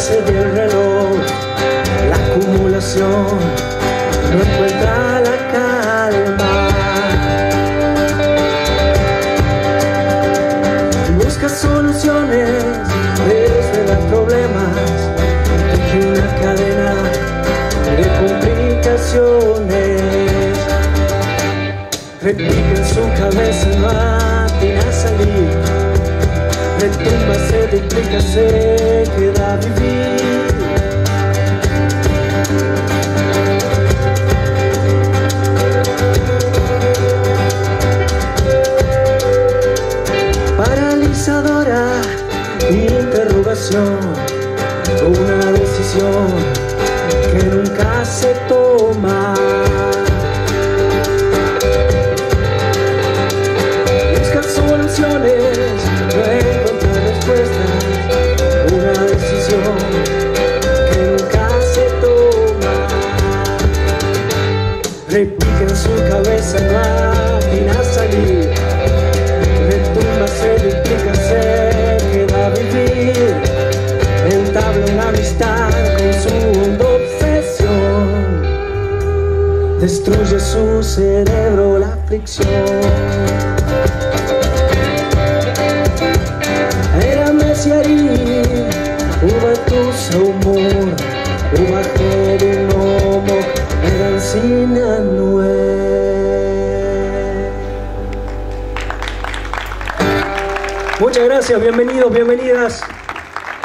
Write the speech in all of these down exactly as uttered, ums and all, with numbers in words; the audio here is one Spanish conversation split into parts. hace del reloj. La acumulación no encuentra la calma. Busca soluciones desde los problemas. Teje una cadena de complicaciones. Replica en su cabeza, no atina a salir. Retumba, se duplica, se queda a vivir. Paralizadora interrogación, una decisión que nunca se toma. Busca soluciones, una decisión que nunca se toma. Replica en su cabeza, no atina a salir. Retumba, se duplica, se queda a vivir. Entabla una amistad con su honda obsesión. Destruye su cerebro la fricción. Uva tusa humor, uva jere lomo, erancina nuez. Muchas gracias, bienvenidos, bienvenidas.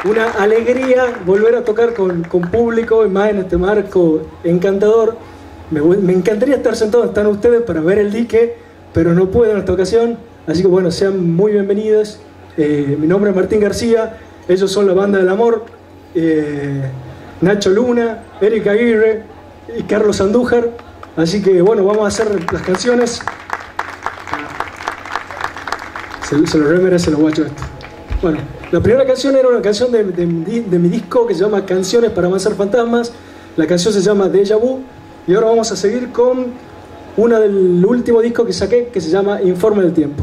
Una alegría volver a tocar con, con público, y más en este marco encantador. Me, me encantaría estar sentado, están ustedes para ver el dique, pero no puedo en esta ocasión. Así que bueno, sean muy bienvenidos. Eh, mi nombre es Martín García. Ellos son la Banda del Amor, eh, Nacho Luna, Eric Aguirre y Carlos Andújar. Así que bueno, vamos a hacer las canciones. Se, se lo remerece los guachos esto. Bueno, la primera canción era una canción de, de, de mi disco que se llama Canciones para avanzar fantasmas. La canción se llama Dejavú. Y ahora vamos a seguir con una del último disco que saqué, que se llama Informe del Tiempo.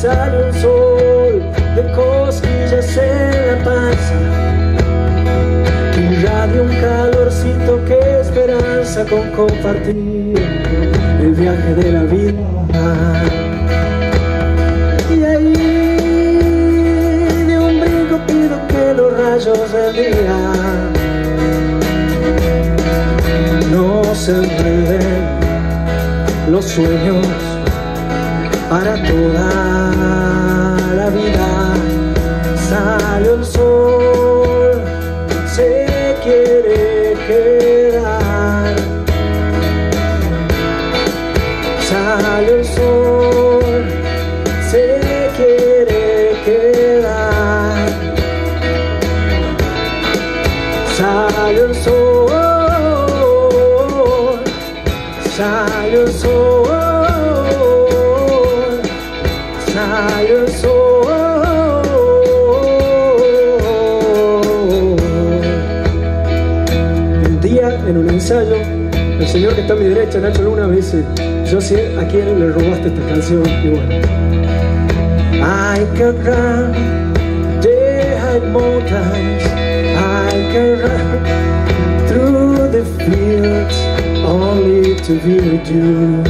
Sale el sol, sale el sol, sale el sol. Un día en un ensayo, el señor que está a mi derecha, Nacho Luna, me dice: yo sé a quién le robaste esta canción. Y bueno, I can run, they hide mountains. I can run through the fields only to be with you,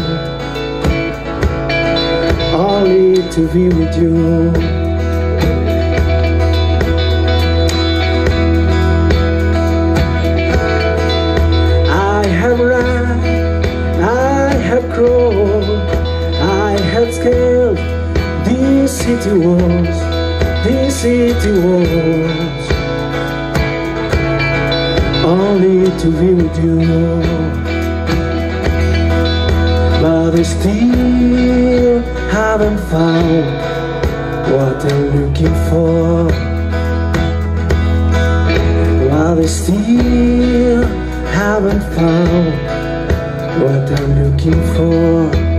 only to be with you. I have run, I have crawled, I have scaled these city walls, these city walls, only to be with you. But I still haven't found what I'm looking for. But I still haven't found what I'm looking for.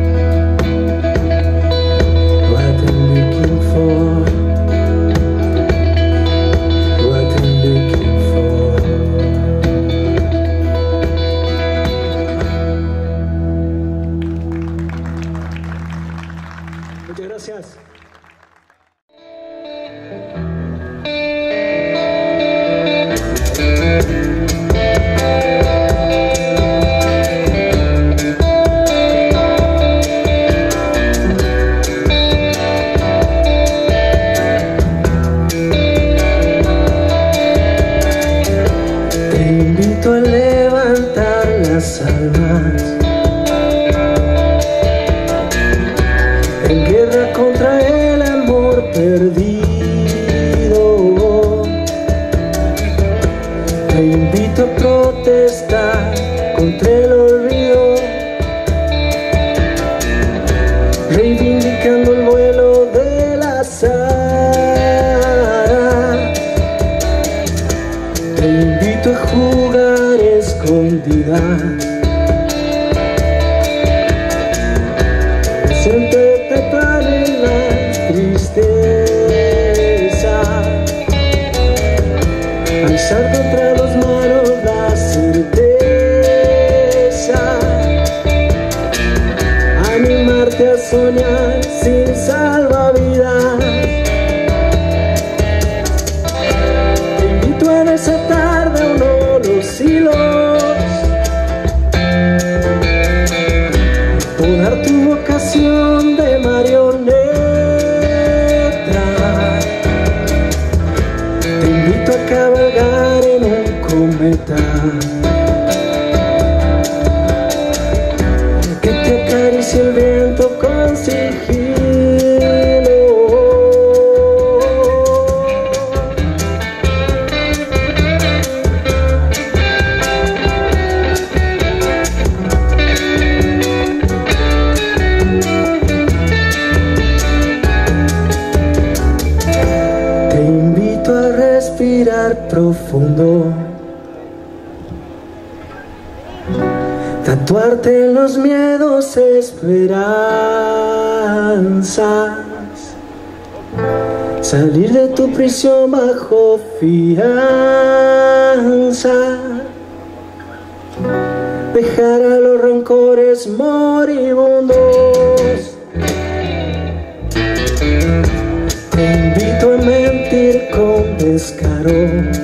Tatuarte los miedos, esperanzas, salir de tu prisión bajo fianza, dejar a los rencores moribundos. Te invito a mentir con descaro,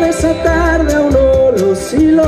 desatar de uno los hilos.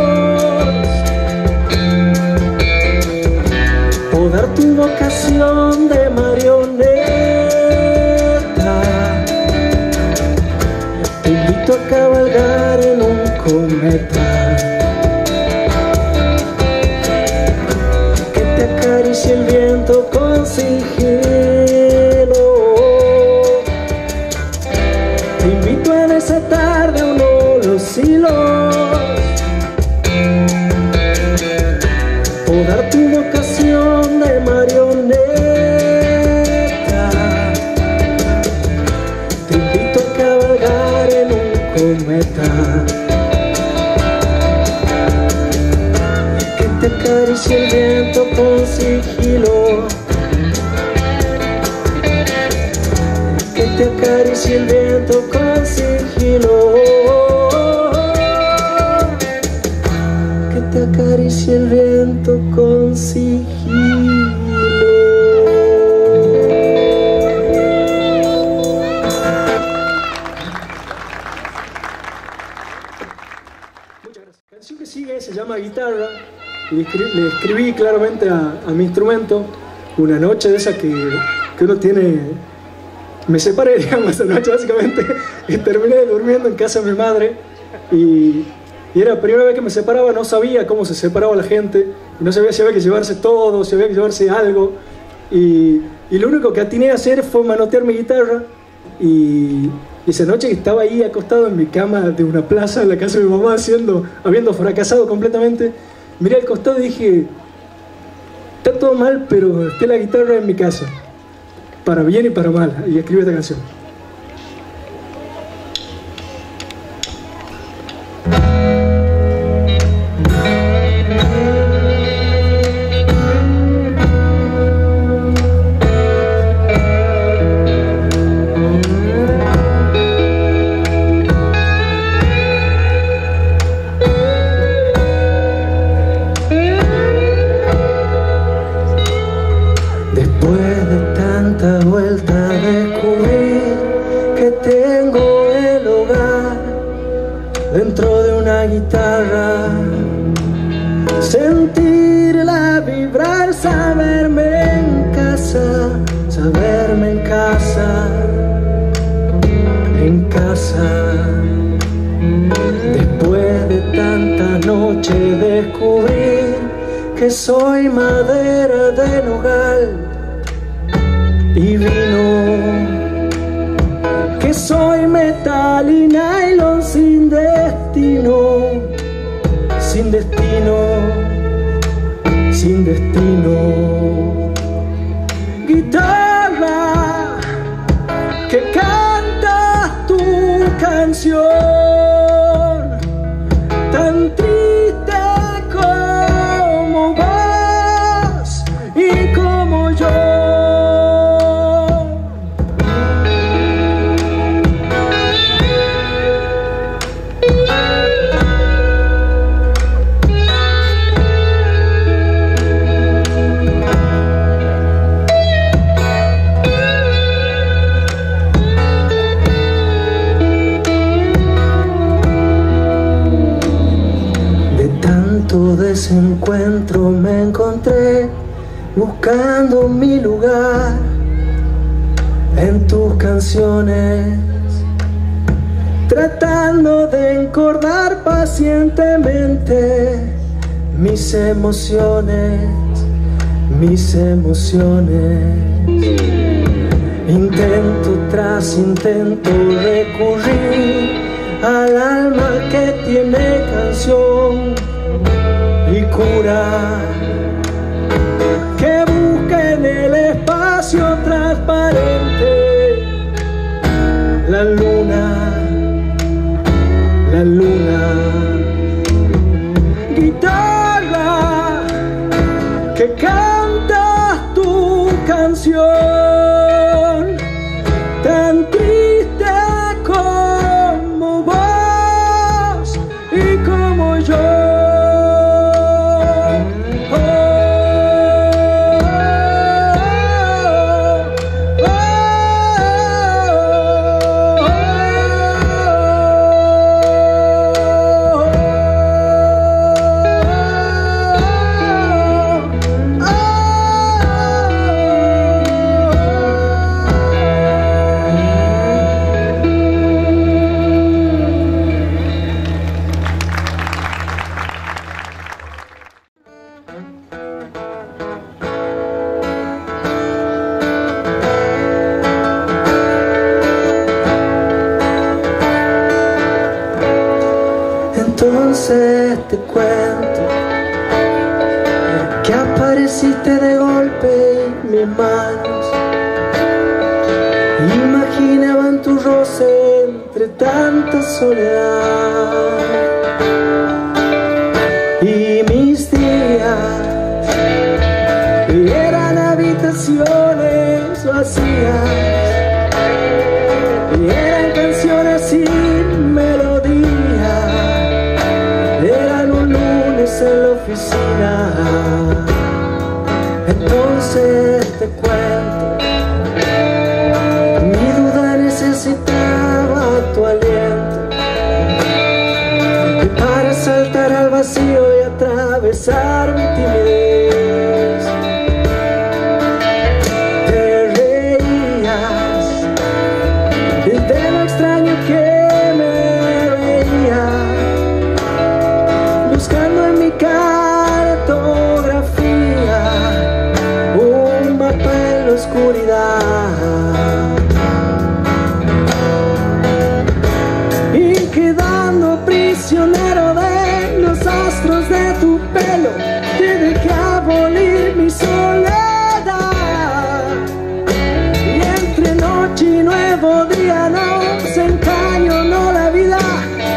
que acaricia el viento con sigilo, que te acaricia el viento con sigilo. La canción que sigue se llama Guitarra, le escribí, le escribí claramente a, a mi instrumento una noche de esas que, que uno tiene... Me separé, digamos, esa noche básicamente, y terminé durmiendo en casa de mi madre, y, y era la primera vez que me separaba, no sabía cómo se separaba la gente, no sabía si había que llevarse todo, si había que llevarse algo, y, y lo único que atiné a hacer fue manotear mi guitarra, y... Y esa noche que estaba ahí acostado en mi cama de una plaza en la casa de mi mamá, haciendo, habiendo fracasado completamente, miré al costado y dije, está todo mal, pero esté la guitarra en mi casa, para bien y para mal, y escribí esta canción. Encuentro me encontré buscando mi lugar en tus canciones, tratando de encordar pacientemente mis emociones, mis emociones. Intento tras intento recurrir al alma que tiene canción y cura, que busca en el espacio transparente la luna, la luna. Guitarra, que cantas tu canción tan triste como vos y como yo. Entonces te cuento que apareciste de golpe en mis manos. Imaginaban tu roce entre tanta soledad, y mis días eran habitaciones vacías y eran canciones sin melodía, eran un lunes en la oficina. Entonces te cuento, mi duda necesitaba tu aliento, y para saltar al vacío y atravesar mi timidez. Y quedando prisionero de los astros de tu pelo, te dejé abolir mi soledad. Y entre noche y nuevo día nos encañonó la vida,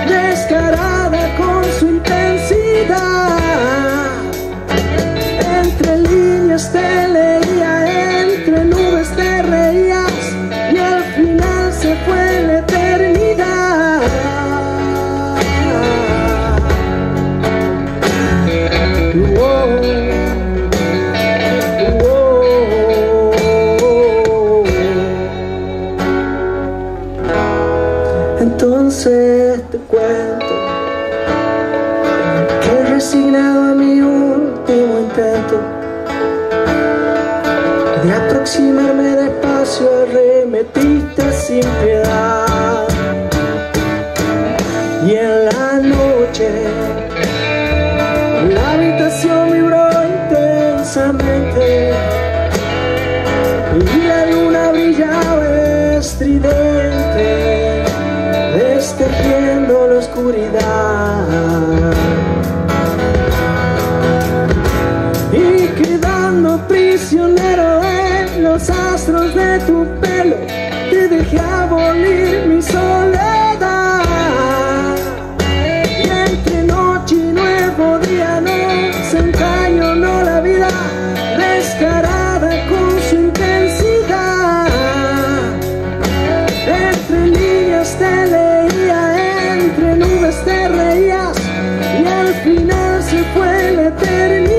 descarada con su intensidad. Entre líneas te leía, entre nubes te reías, y al final se fue la eternidad. Uh-oh. Uh-oh. Entonces te cuento que he resignado a mi último intento de aproximarme despacio, arremetiste sin piedad. Y en la noche la habitación vibró intensamente y la luna brillaba estridente, destejiendo la oscuridad. Y quedando prisionero los astros de tu pelo, te dejé abolir mi soledad. Y entre noche y nuevo día nos encañonó la vida, descarada con su intensidad. Entre líneas te leía, entre nubes te reías, y al final se fue la eternidad.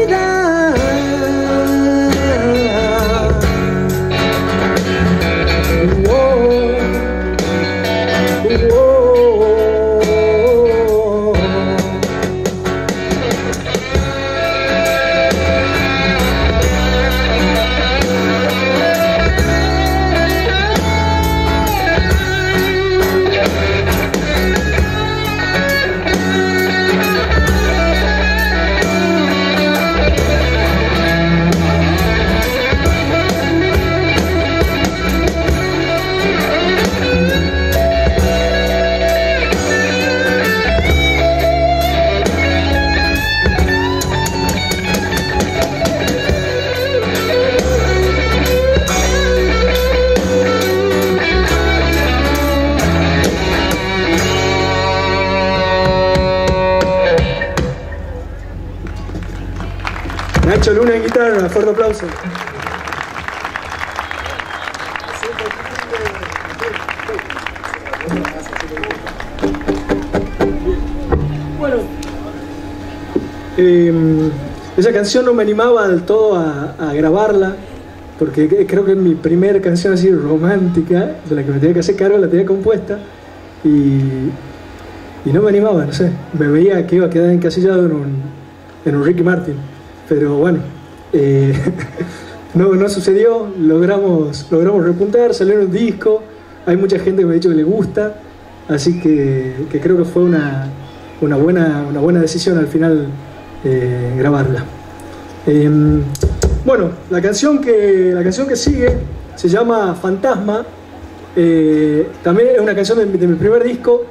Nacho Luna en guitarra, fuerte aplauso. Bueno, eh, esa canción no me animaba del todo a, a grabarla, porque creo que mi primera canción así romántica, de la que me tenía que hacer cargo, la tenía compuesta y, y no me animaba, no sé, me veía que iba a quedar encasillado en un, en un Ricky Martin. Pero bueno, eh, no, no sucedió, logramos, logramos repuntar, salió un disco, hay mucha gente que me ha dicho que le gusta, así que, que creo que fue una, una, buena, una buena decisión al final eh, grabarla. Eh, bueno, la canción, que, la canción que sigue se llama Fantasma, eh, también es una canción de, de mi primer disco,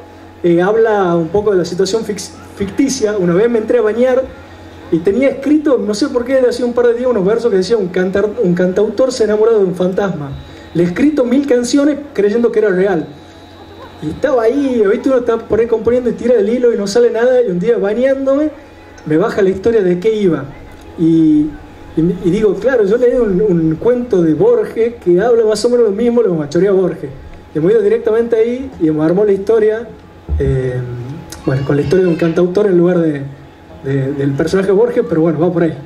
eh, habla un poco de la situación ficticia. Una vez me entré a bañar y tenía escrito, no sé por qué, de hace un par de días, unos versos que decían: un, cantar, un cantautor se ha enamorado de un fantasma. Le he escrito mil canciones creyendo que era real. Y estaba ahí, ¿viste? Uno está por ahí componiendo y tira el hilo y no sale nada. Y un día, bañándome, me baja la historia de qué iba. Y, y, y digo, claro, yo leí un, un cuento de Borges que habla más o menos lo mismo, lo machorea Borges. Hemos ido directamente ahí y hemos armado la historia, eh, bueno, con la historia de un cantautor en lugar de, de, del personaje Borges, pero bueno, va por ahí.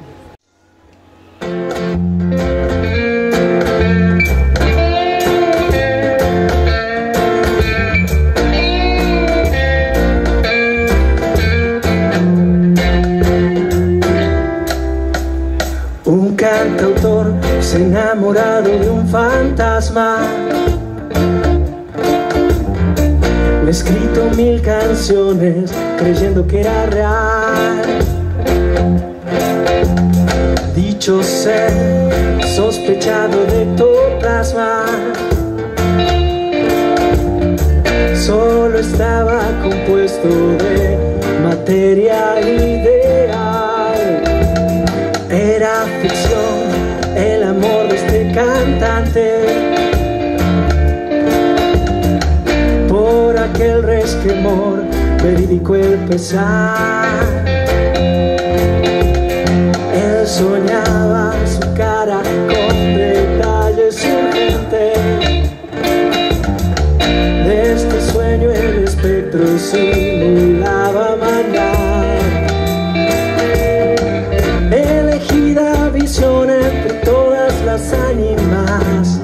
Un cantautor se ha enamorado de un fantasma. Le he escrito mil canciones creyendo que era real. Dicho ser sospechado de ectoplasma, solo estaba compuesto de material ideal. Era ficción el amor de este cantante. El resquemor, verídico el pesar. Él soñaba su cara con detalles urgentes. De este sueño el espectro simulaba mandar. Elegida visión entre todas las ánimas,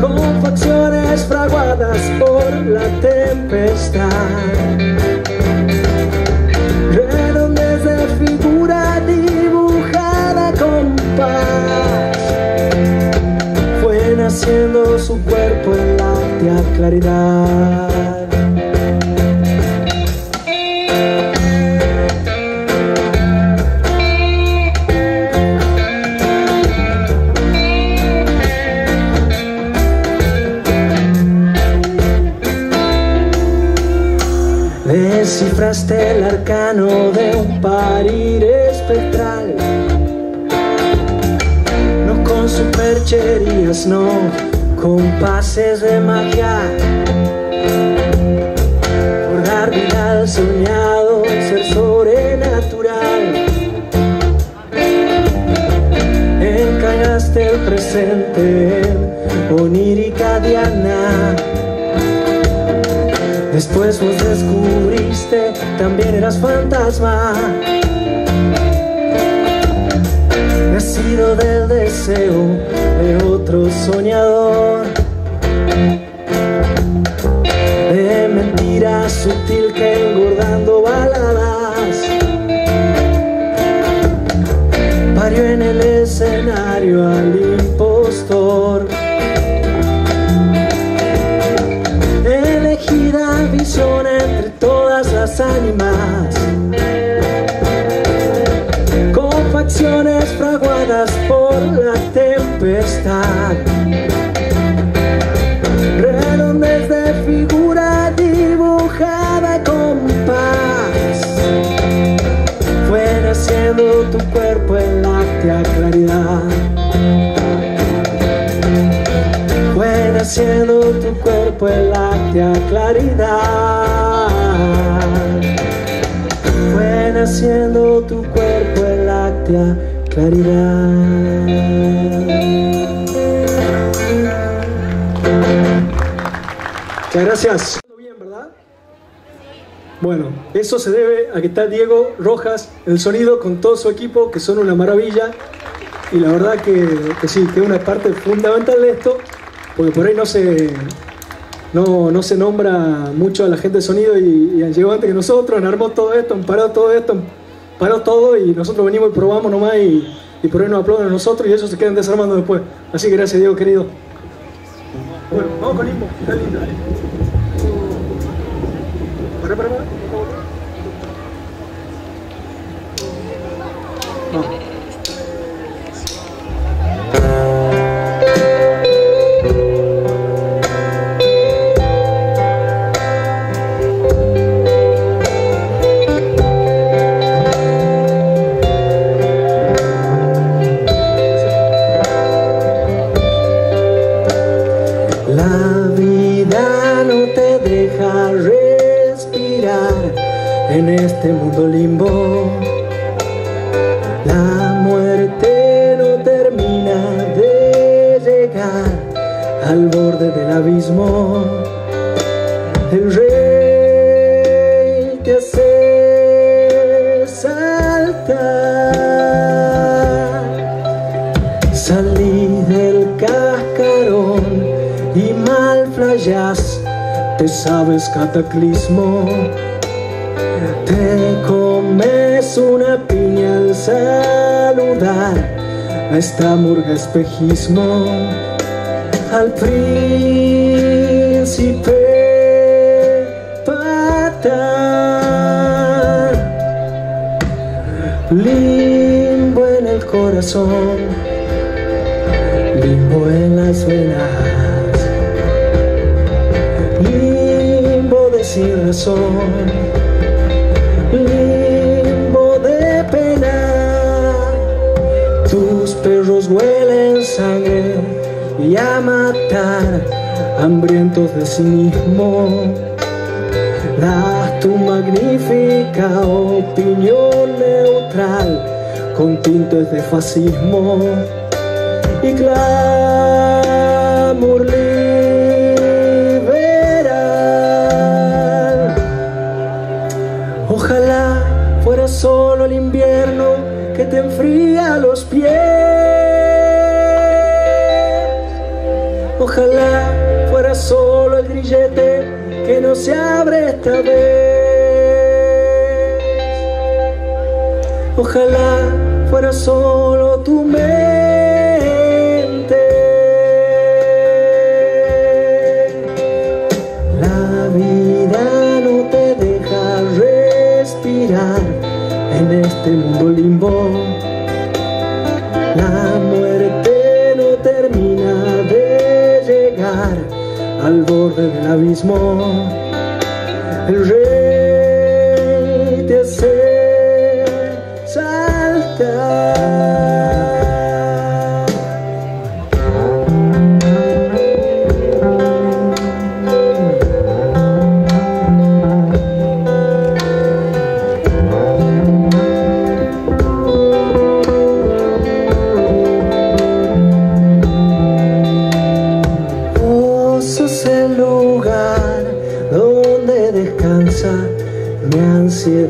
con facciones fraguadas por la tempestad, redondez de figura dibujada con paz. Fue naciendo su cuerpo en láctea claridad. Descifraste el arcano de un parir espectral. No con supercherías, no con pases de magia. Por dar vida al soñado ser sobrenatural, encallaste el presente en onírica diana. Después vos descubriste, también eras fantasma, nacido del deseo de otro soñador, de mentira sutil que engordando baladas parió en el escenario al impostor. Visión entre todas las ánimas, con facciones fraguadas por la tempestad, redondez de figura dibujada con paz. Fue naciendo tu cuerpo en láctea claridad. Fue naciendo tu cuerpo en láctea claridad. Fue naciendo tu cuerpo en láctea claridad. Muchas gracias. Bien, ¿verdad? Bueno, eso se debe a que está Diego Rojas, el sonido, con todo su equipo, que son una maravilla. Y la verdad que, que sí, que es una parte fundamental de esto, porque por ahí no se, no, no se nombra mucho a la gente de sonido y, y han llegado antes que nosotros, han armado todo esto, han parado todo esto, han parado todo y nosotros venimos y probamos nomás y, y por ahí nos aplauden a nosotros y ellos se quedan desarmando después. Así que gracias, Diego, querido. Bueno, vamos con Limbo. Dale, dale. Para, para, para. No. En este mundo limbo, la muerte no termina de llegar al borde del abismo, el rey te hace saltar. Salí del cascarón y mal flayás, te sabes cataclismo, te comes una piña al saludar a esta murga espejismo, al príncipe patán. Limbo en el corazón, limbo en las venas, limbo de sin razón, limbo de pena. Tus perros huelen sangre y a matar, hambrientos de cinismo. Das tu magnífica opinión neutral con tintes de fascismo y clamor liberal. Ojalá fuera solo el invierno que te enfría los pies, ojalá fuera solo el grillete que no se abre esta vez, ojalá fuera solo tu mente. La vida no te deja respirar en este mundo limbo, la muerte no termina de llegar al borde del abismo, el rey te hace saltar.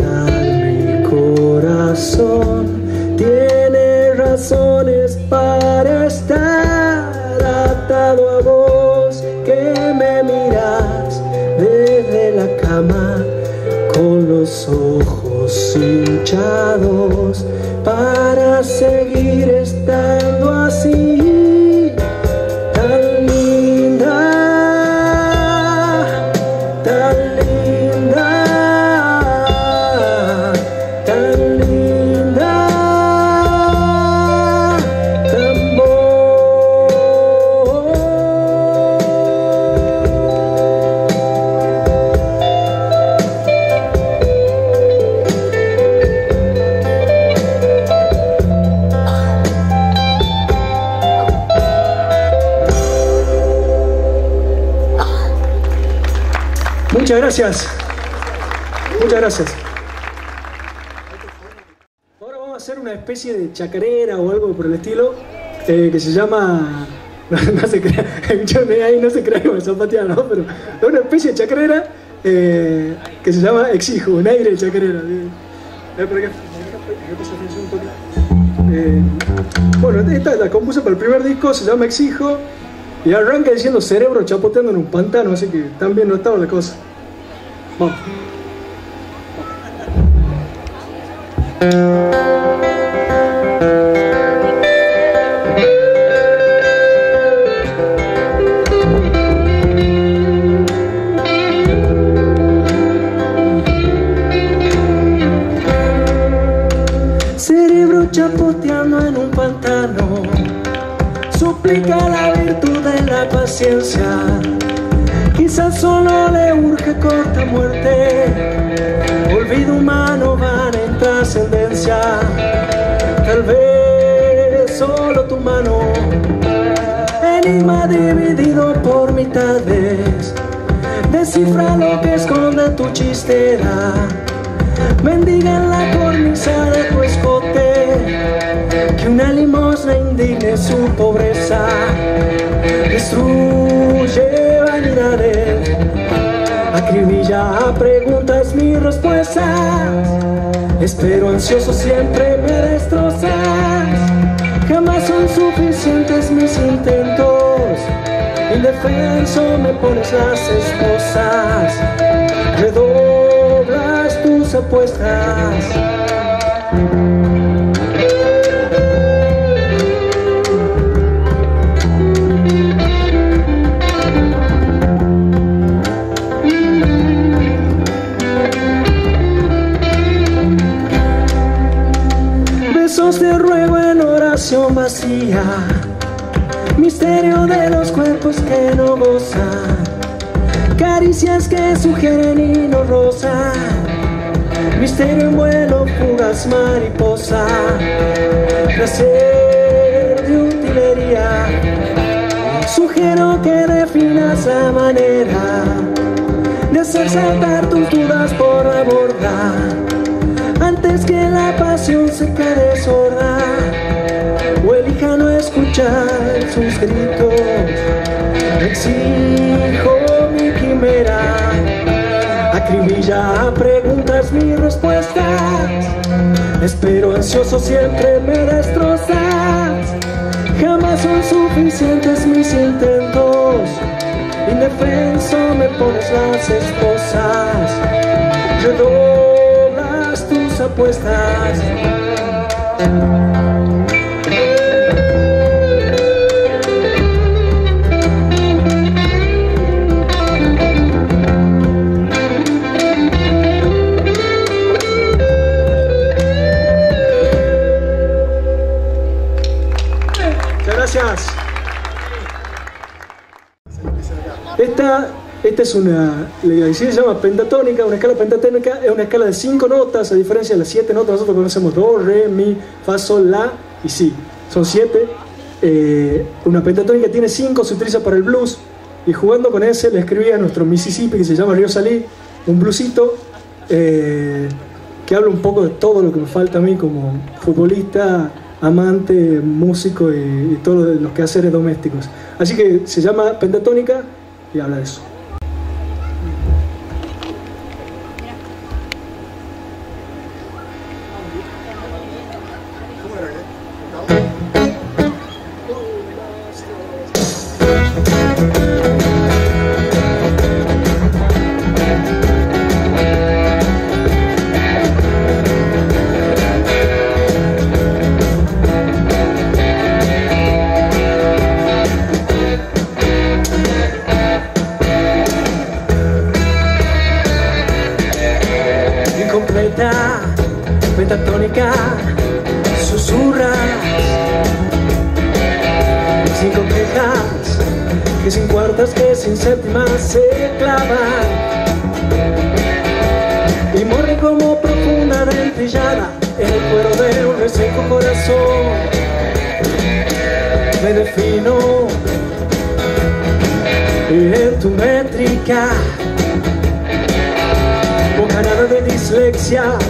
Mi corazón tiene razones para estar atado a vos, que me mirás desde la cama con los ojos hinchados para seguir estando así, tan linda, tan linda, muchas gracias, muchas gracias. Ahora vamos a hacer una especie de chacarera o algo por el estilo, eh, que se llama, no, no se crea, yo ahí no se crea que me zapatea, ¿no? Pero es una especie de chacarera eh, que se llama Exijo, un aire de chacarera. Eh, bueno, esta la compuse para el primer disco, se llama Exijo, y arranca diciendo cerebro chapoteando en un pantano, así que también no estaba la cosa. Vamos. Cerebro chapoteando en un pantano, suplica la virtud de la paciencia. Quizás solo le urge corta muerte, olvido humano, van en trascendencia. Tal vez solo tu mano, enigma dividido por mitades, descifra lo que esconde tu chistera, mendiga en la cornisa de tu escote. que una limosna indique su pobreza, destruye vanidades, acribilla a preguntas mis respuestas, espero ansioso siempre me destrozas, jamás son suficientes mis intentos, indefenso me pones las esposas, redoblas tus apuestas. Besos de ruego en oración vacía, misterio de los cuerpos que no gozan, caricias que sugieren y no rozan, misterio en vuelo, fugaz mariposa, placer de utilería, sugiero que definas la manera de hacer saltar tus dudas por la borda, antes que la pasión se quede sorda, o elija no escuchar sus gritos, exijo mi quimera, acribilla a preguntas mis respuestas, espero ansioso siempre me destrozas, jamás son suficientes mis intentos, indefenso me pones las esposas, redoblas tus apuestas. Esta, esta es una, se llama pentatónica, una escala pentatónica es una escala de cinco notas, a diferencia de las siete notas, nosotros conocemos do, re, mi, fa, sol, la y si. Son siete, eh, una pentatónica tiene cinco, se utiliza para el blues y jugando con ese le escribí a nuestro Mississippi que se llama Río Salí, un bluesito eh, que habla un poco de todo lo que me falta a mí como futbolista, amante, músico y, y todos los quehaceres domésticos. Así que se llama pentatónica y habla de eso.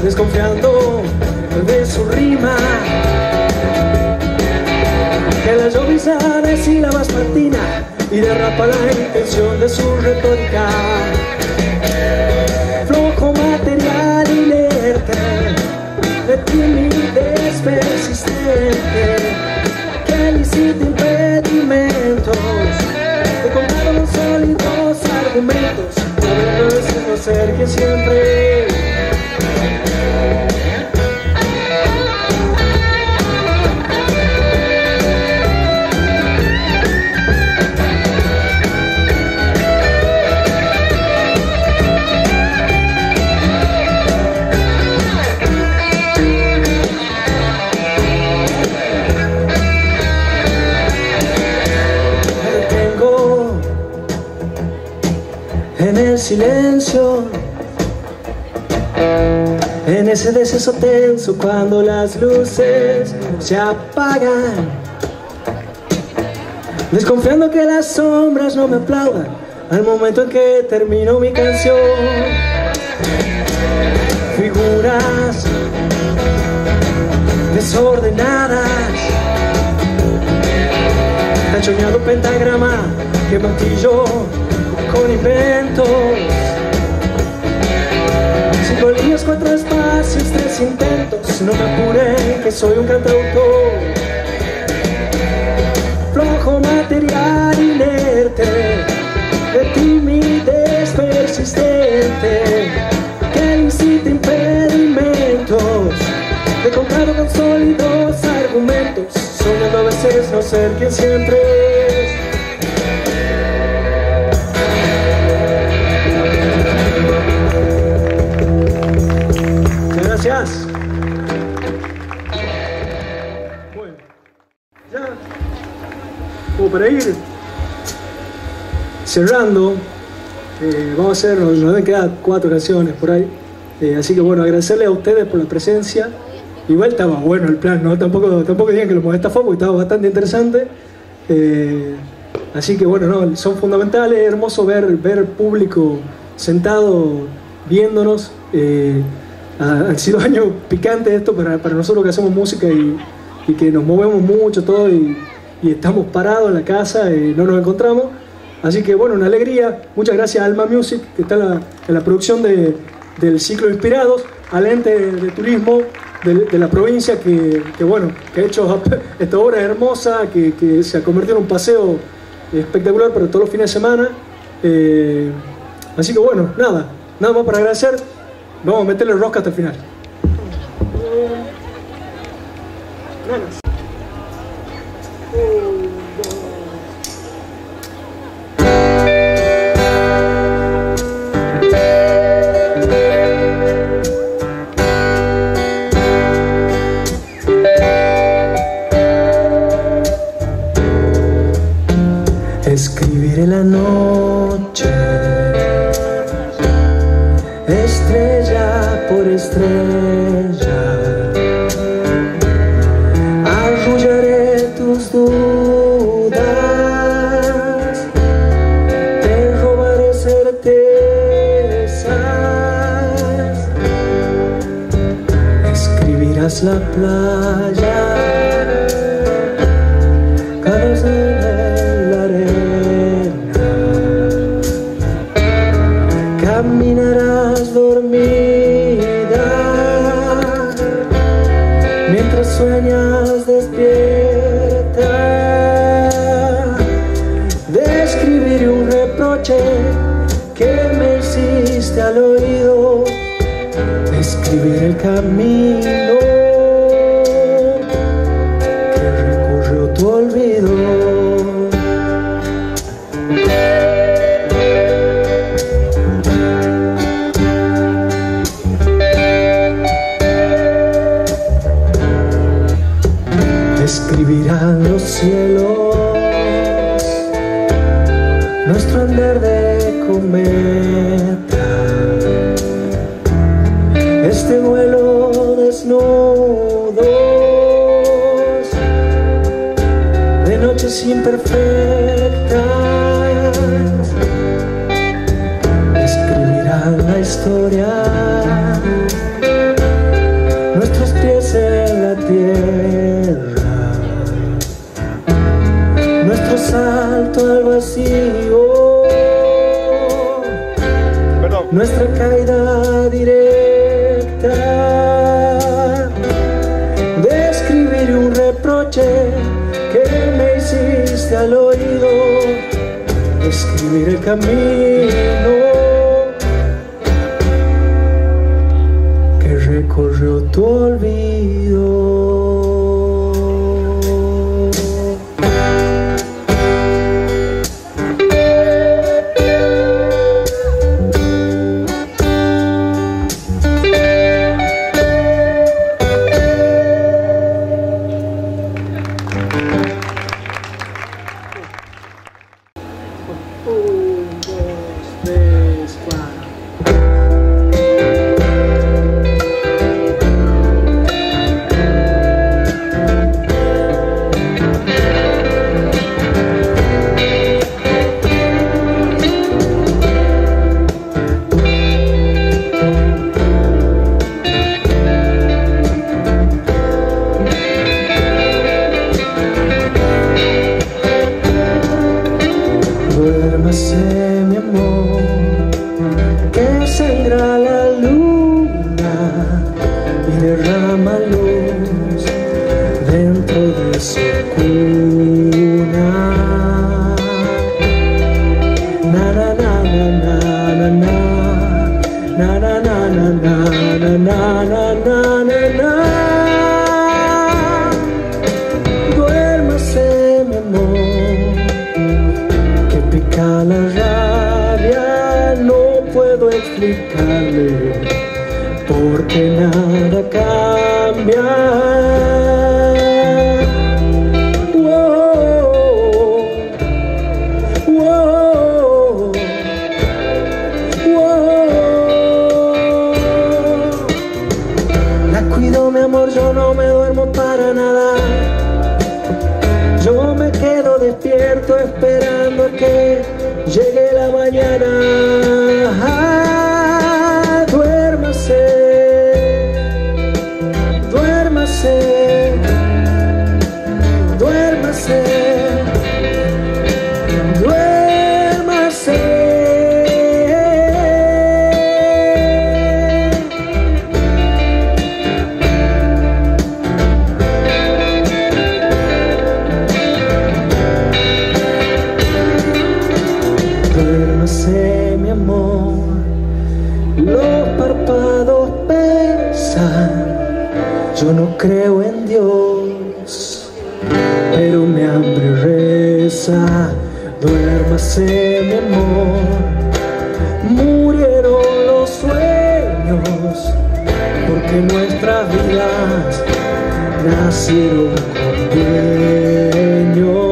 Desconfiando de su rima, que la lloviza de sílabas patina y derrapa la intención de su retórica. Flojo material inerte, de timidez persistente, que licita impedimentos, de contar los sólidos argumentos, sabiendo de ser que siempre silencio, en ese deceso tenso cuando las luces se apagan, desconfiando que las sombras no me aplaudan al momento en que termino mi canción. Figuras de desordenada. Han soñado pentagrama que martillo con inventos, cinco líneas, cuatro espacios, tres intentos. No me apuren que soy un cantautor, flojo, material inerte, de timidez persistente, que incita impedimentos, de contar con sólidos argumentos, soñando a veces no ser quien siempre es. Gracias. Bueno, ya como para ir cerrando, eh, vamos a hacer, nos han quedado cuatro canciones por ahí, eh, así que bueno, agradecerle a ustedes por la presencia. Igual estaba bueno el plan, ¿no? Tampoco, tampoco digan que lo molesta foco, porque estaba bastante interesante. Eh, así que bueno, no, son fundamentales, es hermoso ver, ver público sentado, viéndonos. Eh, han sido años picantes esto para, para nosotros que hacemos música y, y que nos movemos mucho todo y, y estamos parados en la casa y no nos encontramos. Así que bueno, una alegría. Muchas gracias a Alma Music, que está en la, en la producción de, del ciclo Inspirados, al Ente de, de Turismo de, de la provincia, que, que bueno, que ha hecho esta obra hermosa, que, que se ha convertido en un paseo espectacular para todos los fines de semana. Eh, así que bueno, nada, nada más para agradecer. Vamos a meterle rosca hasta el final. Escribiré la noche, estrella por estrella, arrullaré tus dudas, te robaré certezas. Escribirás la playa, cada en la arena, caminarás dormida, mientras sueñas despierta. Describiré un reproche que me hiciste al oído, describiré el camino que recorrió tu olvido. Escribirán los cielos nuestro andar de cometa, este vuelo desnudos de noches imperfectas. Escribirán la historia, nuestros pies en la tierra, salto al vacío, perdón, nuestra caída directa. Describiré un reproche que me hiciste al oído, describiré el camino que recorrió tu olvido. duérmase mi amor, que sangra la luna y derrama luz dentro de su cuna. Na na na na na na na na na na na na na na na. La rabia no puedo explicarle, porque nada cambia. Wow, wow, wow. La cuido, mi amor, yo no me duermo para nada. Yo me quedo despierto esperando a que llegue la mañana. Duérmase, duérmase, duérmase, duérmase. Yo no creo en Dios, pero mi hambre reza. Duérmase mi amor, murieron los sueños, porque nuestras vidas nacieron con dueño.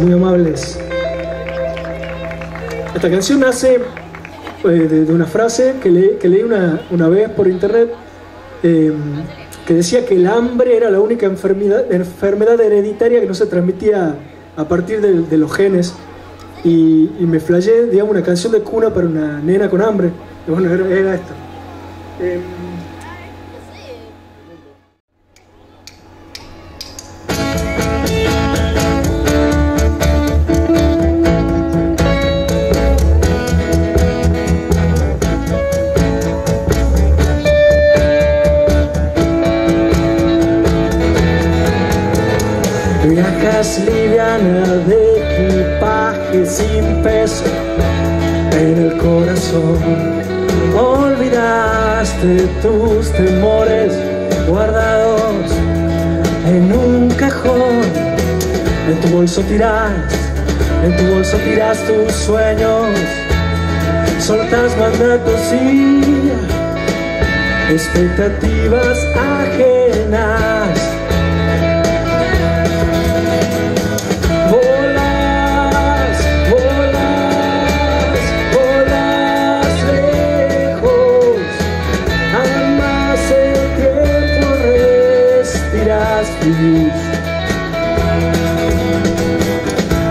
Muy amables. Esta canción nace eh, de, de una frase que, le, que leí una, una vez por internet, eh, que decía que el hambre era la única enfermedad, enfermedad hereditaria que no se transmitía a partir de, de los genes, y, y me flayé, digamos, una canción de cuna para una nena con hambre, y bueno, era, era esta. Eh, sin peso en el corazón, olvidaste tus temores guardados en un cajón. En tu bolso tirás, en tu bolso tirás tus sueños, soltás mandatos y expectativas ajenas.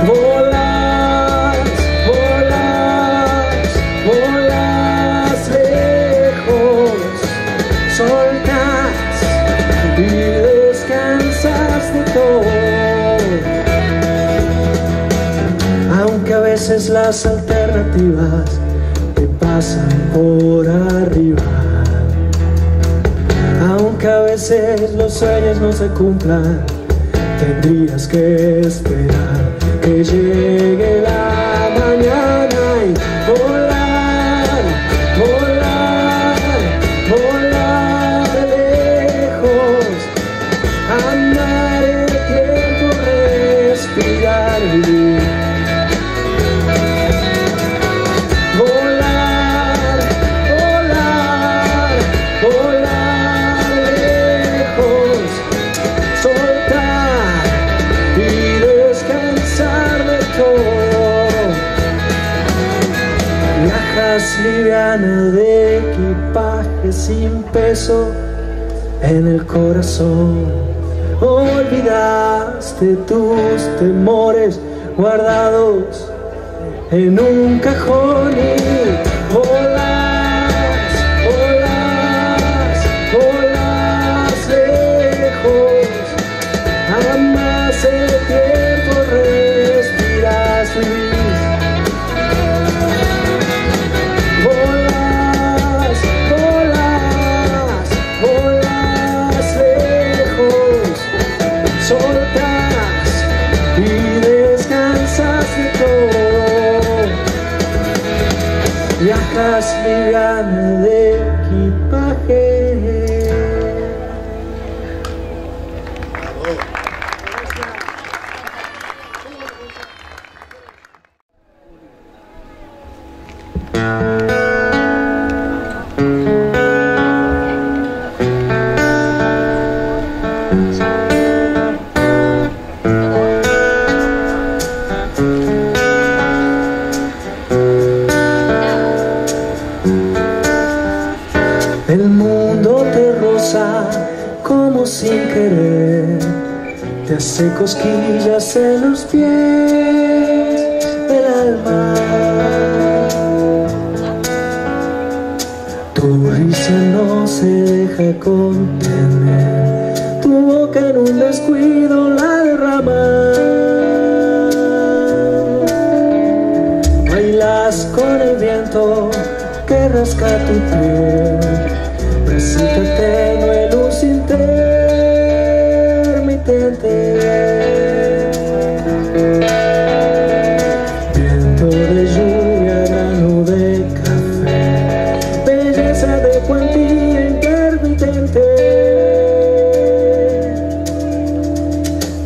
Volás, volás, volás lejos, soltás y descansas de todo. Aunque a veces las alternativas te pasan por arriba, aunque a veces los sueños no se cumplan, tendrías que esperar que llegue la mañana y volar, volar, volar. más liviano de equipaje sin peso en el corazón. Olvidaste tus temores guardados en un cajón y volar. Viajas liviano de equipaje. Hace cosquillas en los pies del alma. Tu risa no se deja contener, tu boca en un descuido la derrama. Bailas con el viento que rasca tu piel, precítate no en luz interna. Viento de lluvia, grano de café, belleza de cuantía intermitente.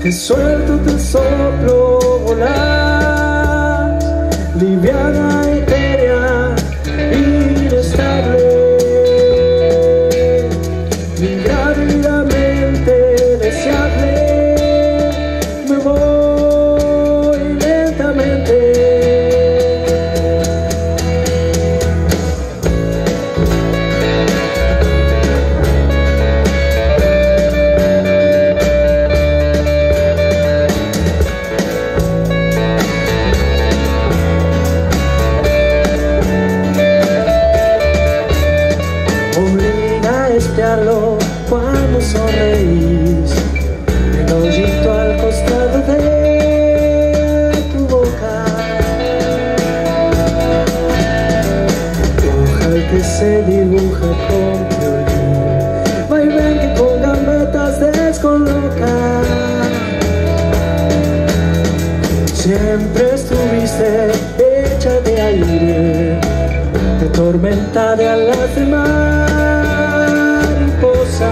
Te suelto, te soplo, volar, liviana, etérea, inestable. Se dibuja con violín, vaivén que con gambetas descoloca. Siempre estuviste hecha de aire, de tormenta de alas de mariposa.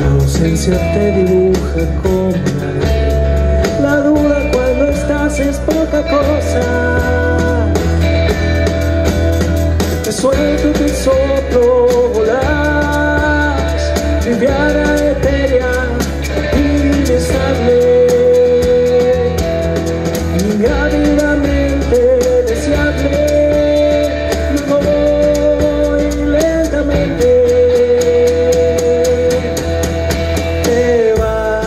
La ausencia te dibuja con la, la duda cuando estás es poca cosa. Te suelto, te soplo, volás, liviana, etérea, inestable, ingrávidamente deseable, me voy lentamente, te vas.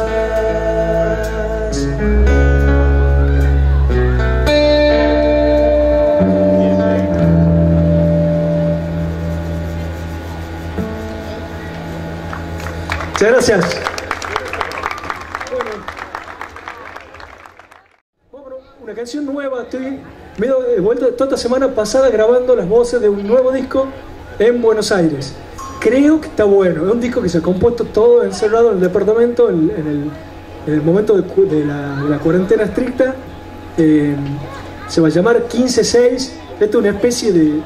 Muchas gracias. Bueno, una canción nueva, estoy medio de vuelta toda esta semana pasada grabando las voces de un nuevo disco en Buenos Aires. Creo que está bueno, es un disco que se ha compuesto todo encerrado en el departamento, en, en, el, en el momento de, de, la, de la cuarentena estricta. Eh, se va a llamar quince seis, esto es una especie de,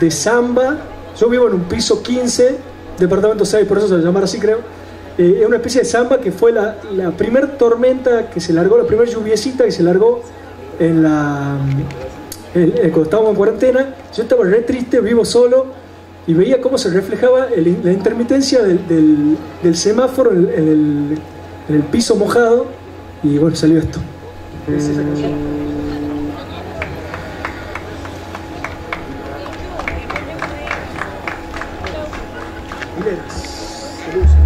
de samba. Yo vivo en un piso quince, departamento seis, por eso se va a llamar así creo. Eh, es una especie de samba que fue la, la primera tormenta que se largó, la primera lluviecita que se largó en la, en, en, cuando estábamos en cuarentena. Yo estaba re triste, vivo solo, y veía cómo se reflejaba el, la intermitencia del, del, del semáforo en, en, el, en el piso mojado, y bueno, salió esto. ¿Es esa canción? sirenas, de luces.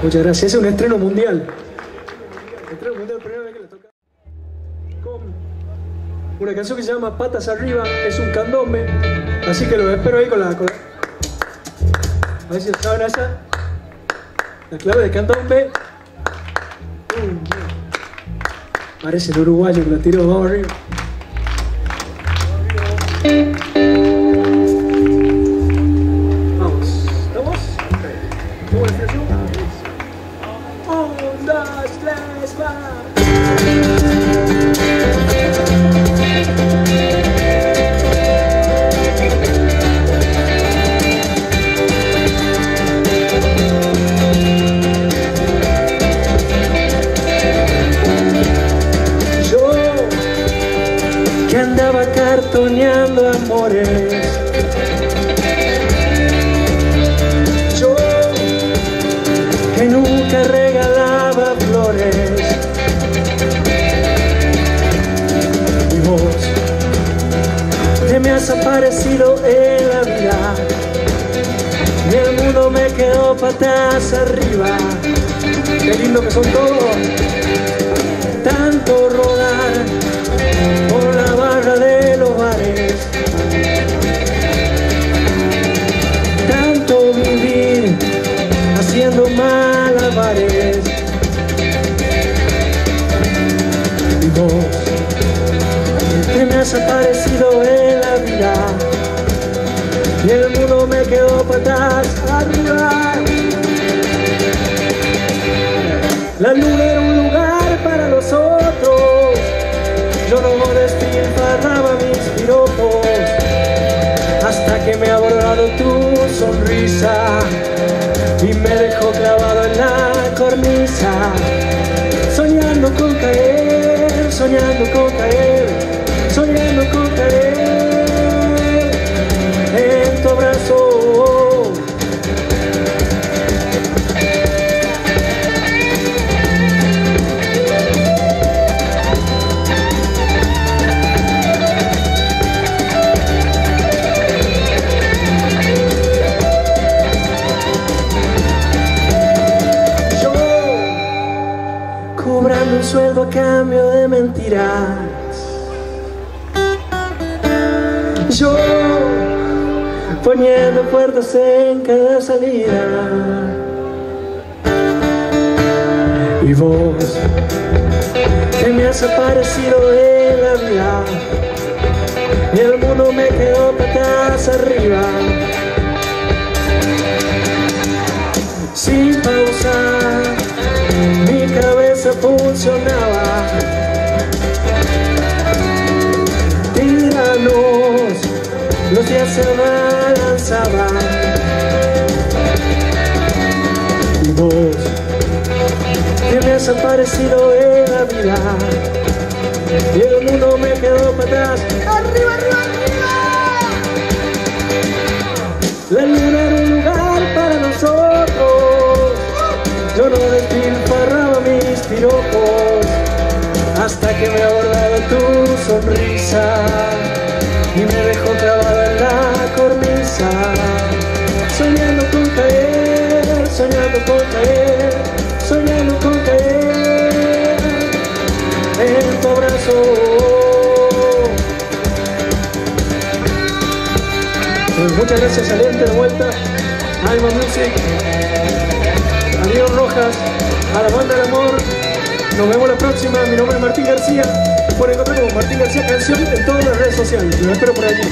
Muchas gracias, es un estreno mundial. Estreno mundial, primera vez que la toca. Con una canción que se llama Patas Arriba, es un candombe. Así que los espero ahí con la. Con la... A ver si saben esa. La clave de candombe. Parece el uruguayo que la tiró, vamos arriba. cambio de mentiras. Yo poniendo puertas en cada salida, y vos que me has aparecido en la vida, y el mundo me quedó patas arriba. Sin pausa mi cabeza funcionaba. Tiranos, los días se abalanzaban, y vos que me has aparecido en la vida, y el mundo me quedó para atrás. ¡Arriba, arriba, arriba! La luna era un lugar para nosotros. Yo no despilfarraba mis piropos hasta que me abordaba tu sonrisa y me dejó clavado en la cornisa. Soñando con caer, soñando con caer, soñando con caer en tu abrazo. Muchas gracias al Ente de vuelta, a Alma Music, a Diego Rojas, a la banda del amor. Nos vemos la próxima. Mi nombre es Martín García. Pueden encontrar como Martín García Canción en todas las redes sociales. Los espero por allí.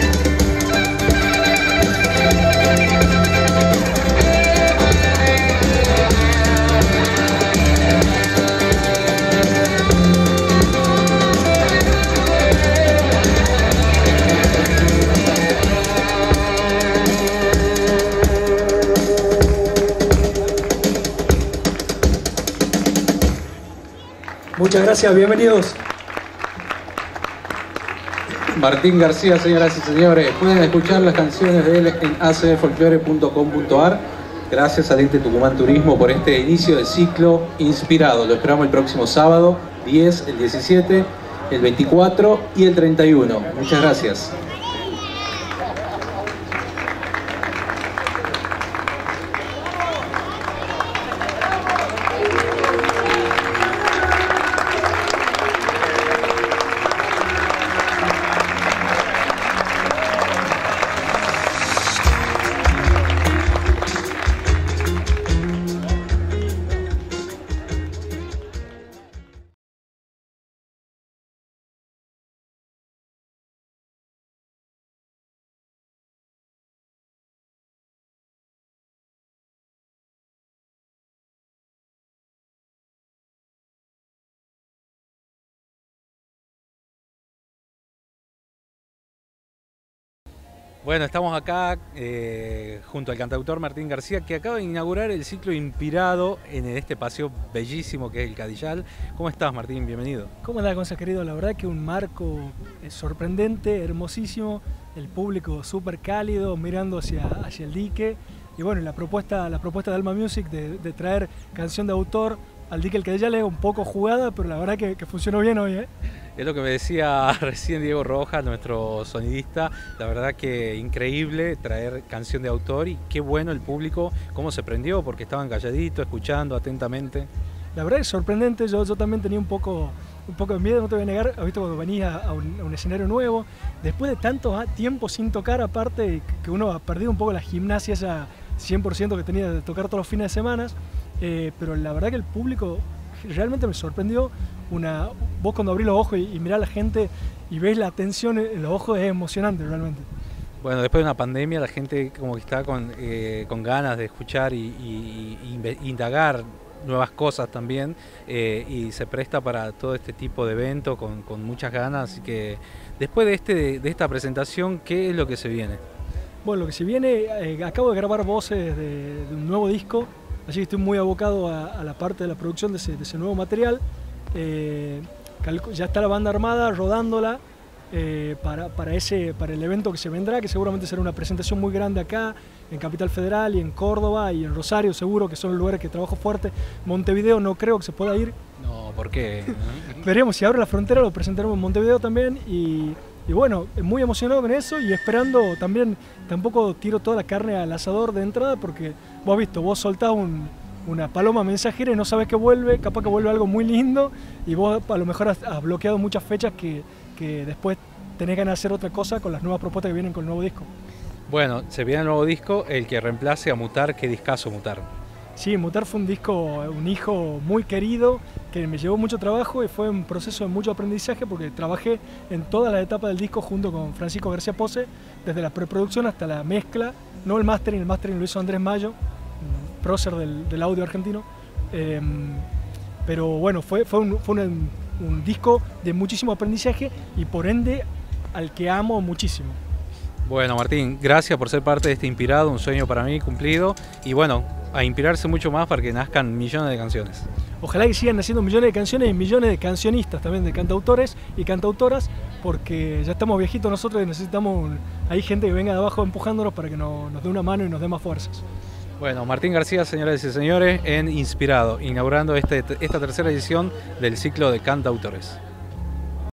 Muchas gracias, bienvenidos. Martín García, señoras y señores, pueden escuchar las canciones de él en a c f folclore punto com punto a r. Gracias al Ente Tucumán Turismo por este inicio de ciclo inspirado. Lo esperamos el próximo sábado, diez, el diecisiete, el veinticuatro y el treinta y uno. Muchas gracias. Bueno, estamos acá eh, junto al cantautor Martín García, que acaba de inaugurar el ciclo inspirado en este paseo bellísimo que es el Cadillal. ¿Cómo estás, Martín? Bienvenido. ¿Cómo andás, Gonzalo, querido? La verdad que un marco sorprendente, hermosísimo, el público súper cálido, mirando hacia, hacia el dique. Y bueno, la propuesta, la propuesta de Alma Music de, de traer canción de autor al dique el Cadillal es un poco jugada, pero la verdad que, que funcionó bien hoy, ¿eh? Es lo que me decía recién Diego Rojas, nuestro sonidista. La verdad que increíble traer canción de autor, y qué bueno el público, cómo se prendió, porque estaban calladitos, escuchando atentamente. La verdad es sorprendente. Yo, yo también tenía un poco, un poco de miedo, no te voy a negar, visto cuando venía a, a un escenario nuevo, después de tanto tiempo sin tocar, aparte que uno ha perdido un poco la gimnasia esa cien por ciento que tenía de tocar todos los fines de semana, eh, pero la verdad que el público realmente me sorprendió. Una, vos cuando abrís los ojos y, y mirás a la gente y ves la atención en los ojos, es emocionante realmente. Bueno, después de una pandemia la gente como que está con, eh, con ganas de escuchar y, y, y indagar nuevas cosas también, eh, y se presta para todo este tipo de evento con, con muchas ganas. Así que después de, este, de esta presentación, ¿qué es lo que se viene? Bueno, lo que se viene, eh, acabo de grabar voces de, de un nuevo disco, así que estoy muy abocado a, a la parte de la producción de ese, de ese nuevo material. Eh, ya está la banda armada rodándola eh, para, para, ese, para el evento que se vendrá, que seguramente será una presentación muy grande acá en Capital Federal y en Córdoba y en Rosario, seguro que son los lugares que trabajo fuerte. Montevideo no creo que se pueda ir. No, ¿por qué? Veremos, si abre la frontera lo presentaremos en Montevideo también. Y, y bueno, muy emocionado con eso y esperando también. Tampoco tiro toda la carne al asador de entrada, porque vos has visto, vos soltás un... una paloma mensajera y no sabes que vuelve, capaz que vuelve algo muy lindo y vos a lo mejor has, has bloqueado muchas fechas que, que después tenés ganas de hacer otra cosa con las nuevas propuestas que vienen con el nuevo disco. Bueno, se viene el nuevo disco, el que reemplace a Mutar. ¿Qué discazo Mutar? Sí, Mutar fue un disco, un hijo muy querido, que me llevó mucho trabajo y fue un proceso de mucho aprendizaje porque trabajé en todas las etapas del disco junto con Francisco García Pose, desde la preproducción hasta la mezcla, no el mastering, el mastering lo hizo Andrés Mayo, prócer del, del audio argentino, eh, pero bueno, fue, fue, un, fue un, un disco de muchísimo aprendizaje y por ende al que amo muchísimo. Bueno, Martín, gracias por ser parte de este Inspirado, un sueño para mí cumplido y bueno, a inspirarse mucho más para que nazcan millones de canciones. Ojalá que sigan naciendo millones de canciones y millones de cancionistas también, de cantautores y cantautoras, porque ya estamos viejitos nosotros y necesitamos, hay gente que venga de abajo empujándonos para que nos, nos dé una mano y nos dé más fuerzas. Bueno, Martín García, señoras y señores, en Inspirado, inaugurando este, esta tercera edición del ciclo de cantautores.